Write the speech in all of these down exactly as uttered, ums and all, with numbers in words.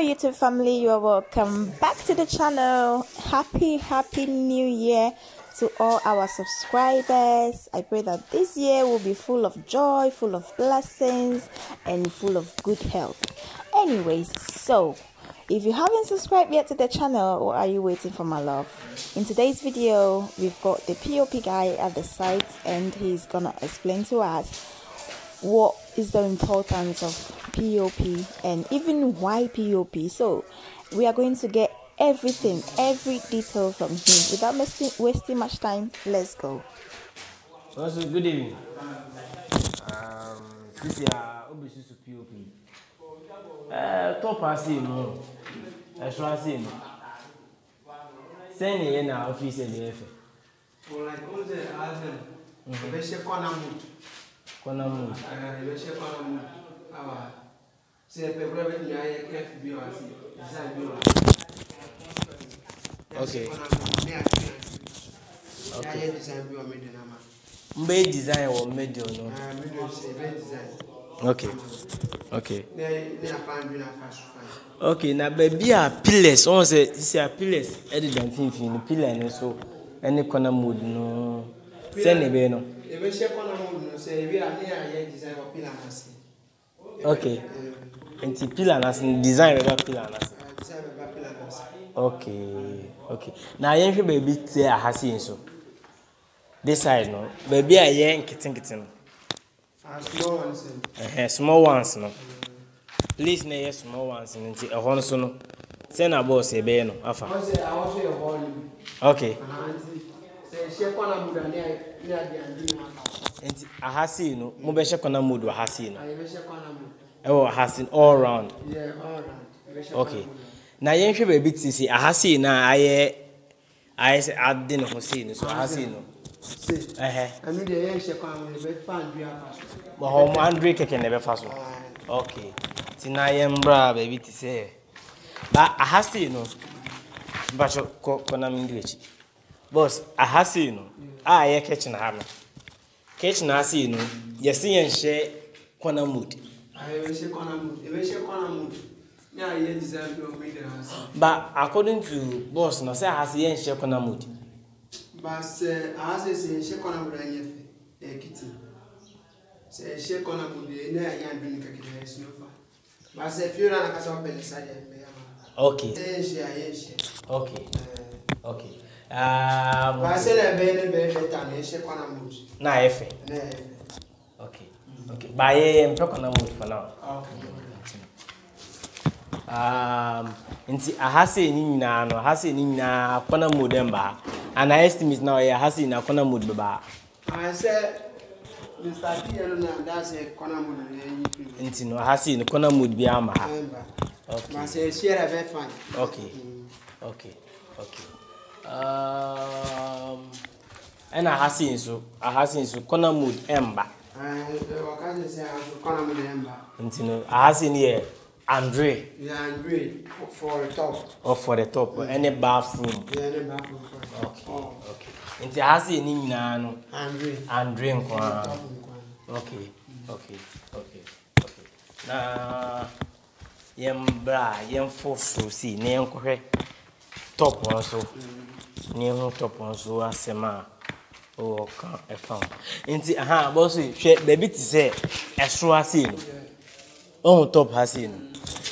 Hello YouTube family, you are welcome back to the channel. Happy happy new year to all our subscribers. I pray that this year will be full of joy, full of blessings, and full of good health. Anyways, so if you haven't subscribed yet to the channel, what are you waiting for, my love? In today's video, we've got the P O P guy at the site and he's gonna explain to us what is the importance of P O P and even why P O P. So we are going to get everything, every detail from him without wasting much time. Let's go. Also, good evening. Um, this is obviously P O P. Uh, top I see no. I shall see no. Send me in our office and the F. For like all the other, they shall call them. Konamu. I will share Konamu. Our say people when you are careful, be wise. Okay. Okay. Design be on made na ma. Made design or made no. Ah, made design. Okay. Okay. They they are fine, they are fast. Okay. Now baby are pillars. One say this are pillars. Every damn thing in pillar no so any Konamu no. Send it be no. Okay. And the pillar and design about pillar. Okay. Okay. Now I think baby there are hasi so. This side no. Baby I yank kitten kitten. Small ones. Eh, small ones no. Please na small ones and the horn so no. Send a boss a be no afa. Okay. And ahasi no, mo be check on a mood ahasi no. I will check on all round. Yeah, all round. Okay. Na yen hwe baby tisi ahasi na aye aye se adin ho si no so ahasi no. Eh eh. Anu de yen check on be fan bia faso. Mo ho mo andre keke ne be faso. Okay. Ti na yen bra baby tisi. Ba ahasi no. Ba ko na mi ndu echi. Boss, ahasi no. Aye kitchen ha no. Kitchen has you know, you see and share corner mood. I will share corner mood, I will share corner mood. Now, you deserve to meet the house. But according to boss, no, say, has you and share corner mood. But as I say, share corner mood and your kitty. Say, share corner mood, you know, I am being a kitty. But if you run a castle, I okay. Okay. Okay. Um, I said, I'm very mood. Nah, okay, okay. But I'm talking about mood for now. Okay. Um, into a hasi nina no hasi nina kona mood emba, and I estimate now a hasi na kona mood baba. I said, Mister Pierre, that's a kona mood. Into no hasi no kona mood biama. Okay. I said, share a very fine. Okay, okay, okay. Um, and I have seen so I have seen so corner mood ember. I can say corner mood ember. You know, I have seen here Andre. Yeah, Andre for the top. Oh, for the top. Mm. Any bathroom. Yeah, any bathroom. Okay. Oh. Okay. And I have seen him now. Andre. Andre. Okay. Okay. Okay. Okay. Now, yembra, yemfosu si, ne yemkore top one so. Near top on so as a man or can't a found. Into a hand, bossy, baby, to say, a straw has seen. Oh, top has seen.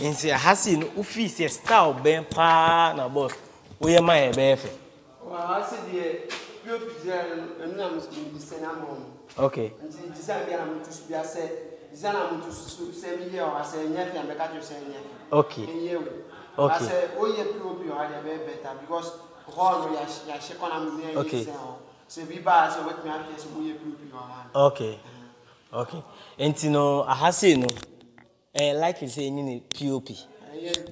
Into a hasin, ufis, a star, ben, pan, a boss. We are my baby. Well, I said, the numbers will be sent among. Okay. And the design to be said, design to send me here, I say, nothing, and the catcher saying, okay. I said, oh, you are better because. Okay. Okay. Okay. And you know, I have seen, like you say, in P O P.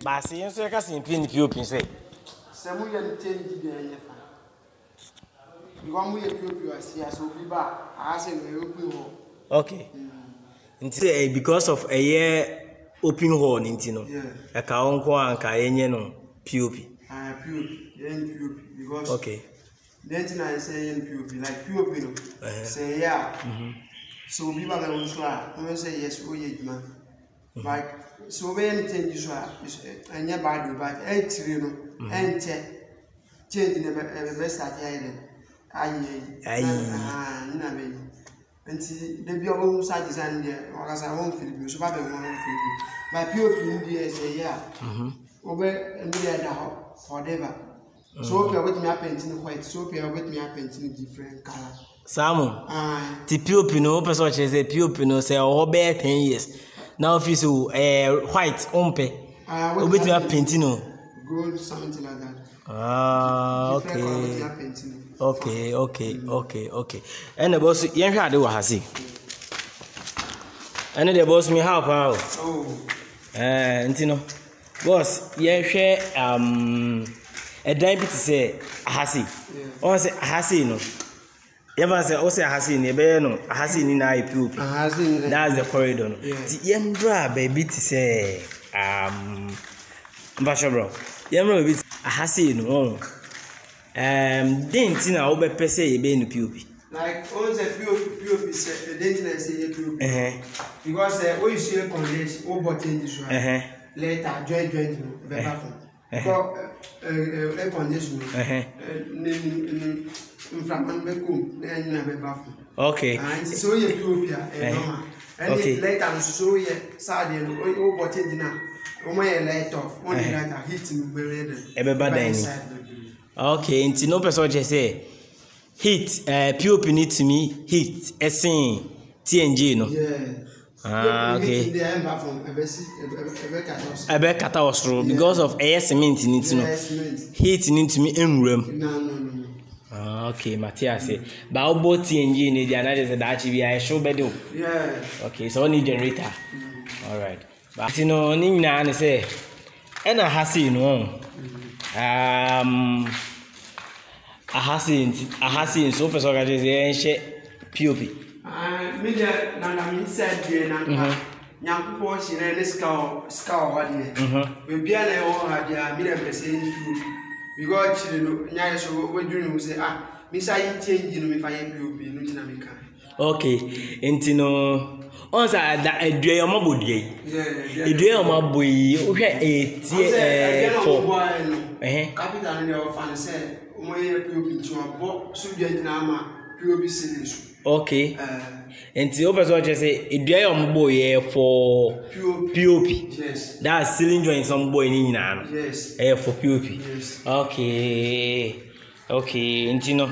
But I say, you say, in P O P, say. Some we are changing the name. You want we P O P, I see, so we buy. I say, we open hall. Okay. And say because of a year open hall, you know. Yeah. A kaonko and kaenye no P O P. Uh, P O P, then P O P, because okay. Then I say in P O P, like P O P, no? Uh-huh. Say yeah. Mm-hmm. So people can also say yes, oh yeah, man. Like, so when things are, and your body, but eight, you know, and change the best at hearing. I mean, and see, the be almost at his end there, or as I won't feel you, so I don't want to feel you. My pure India say, yeah, over and we are now forever. So, you are with me up in white, so you are with me up in different color. Samo, the pure Pino, such as a pure Pino, say, oh, bear ten years. Now, if you so white, ompe, or with me up Pentino, gold, something like that. Ah, okay, okay, okay, okay, okay. And the boss, you had to have seen. And the boss me help out. Oh, and you know, boss, you share um a diabetes say hasi. Or say hasi no. Yaba say also hasi ni be no hasi ni na ipu. That's the corridor. The yembra baby to say um basho bro. Yembra baby. Ahasi no. Um, denti na obe pese yebe no P O P. Like once a P O P say denti na say P O P. Eh. Because uh, when you see a college, all button this one. Eh. Later join join the platform. Because a condition. Eh. Name from Anbeku, then you have a platform. Okay. And so you P O P are normal. And later so you Saturday all button dinner. Okay, until no person just say hit uh P O P need to me hit a sing T N G no. Yeah. Ah, okay. I bet kata was through because of air cement need to know. Hit need to me in room. No, no, no. Ah, okay, Matthias say. But how about T N G need another that actually I show bedo. Yeah. Okay, so only generator. All right. But you know, Nina say, and I has seen um, I has seen, I has seen so person that is ancient P O P. Ah, me just na me said there na, young people she na this cow cow one there. We be like oh, I me represent P O P because she no, young so we do we say ah, me say change no me find P O P no China me can. Okay, and you know. On sa da edue o mabodie edue o maboyi o hwe etie eh for eh capital ni o fan se o moye P O P ti o bo so due na ma P O P series. Okay, enti o person just say edue o maboyi for P O P. Yes, that ceiling joint some boy ni nyina. Yes, eh for P O P. Yes. Okay, okay, enti no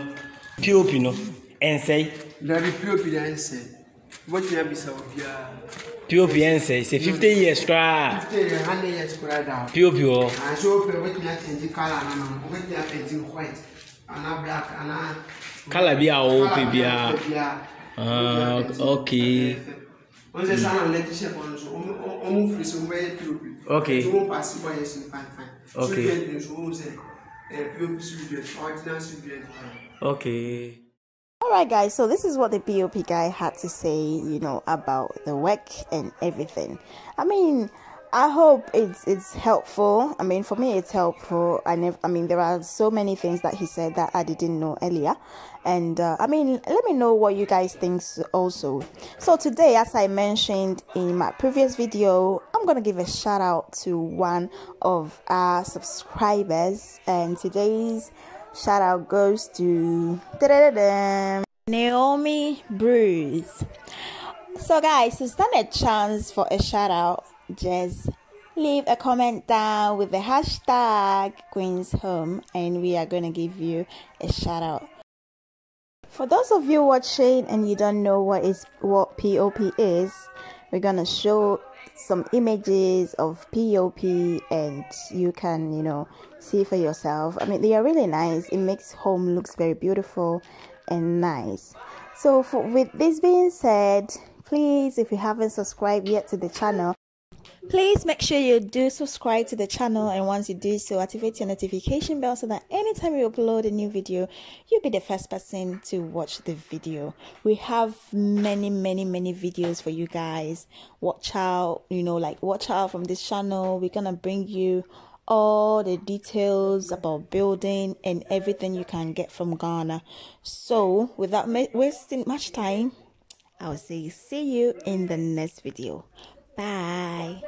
P O P no en say na P O P da en say. What you have is our P O P say fifty years cry. Fifty hundred years cry down. P O P. And so what you have changed color and what you have changed white and black and color be our P B R. Ah, okay. On the sun and electricity on so on free somewhere P O P. Okay. So we pass by yes in fine fine. Okay. So we so we say P O P student ordinary student. Okay. Alright guys, so this is what the P O P guy had to say, you know, about the work and everything. I mean, I hope it's it's helpful. I mean, for me it's helpful. I never, I mean, there are so many things that he said that I didn't know earlier. And uh, I mean, let me know what you guys think also. So today, as I mentioned in my previous video, I'm going to give a shout out to one of our subscribers. And today's shout out goes to Naomi Bruce. So guys, to stand a chance for a shout out, just leave a comment down with the hashtag Queens Home and we are going to give you a shout out. For those of you watching and you don't know what is what P O P is, we're going to show some images of P O P and you can, you know, see for yourself. I mean, they are really nice. It makes home looks very beautiful and nice. So for, with this being said, please, if you haven't subscribed yet to the channel, please make sure you do subscribe to the channel, and once you do so, activate your notification bell so that anytime you upload a new video, you'll be the first person to watch the video. We have many, many, many videos for you guys. Watch out, you know, like watch out from this channel. We're gonna bring you all the details about building and everything you can get from Ghana. So without wasting much time, I'll say see you in the next video. Bye.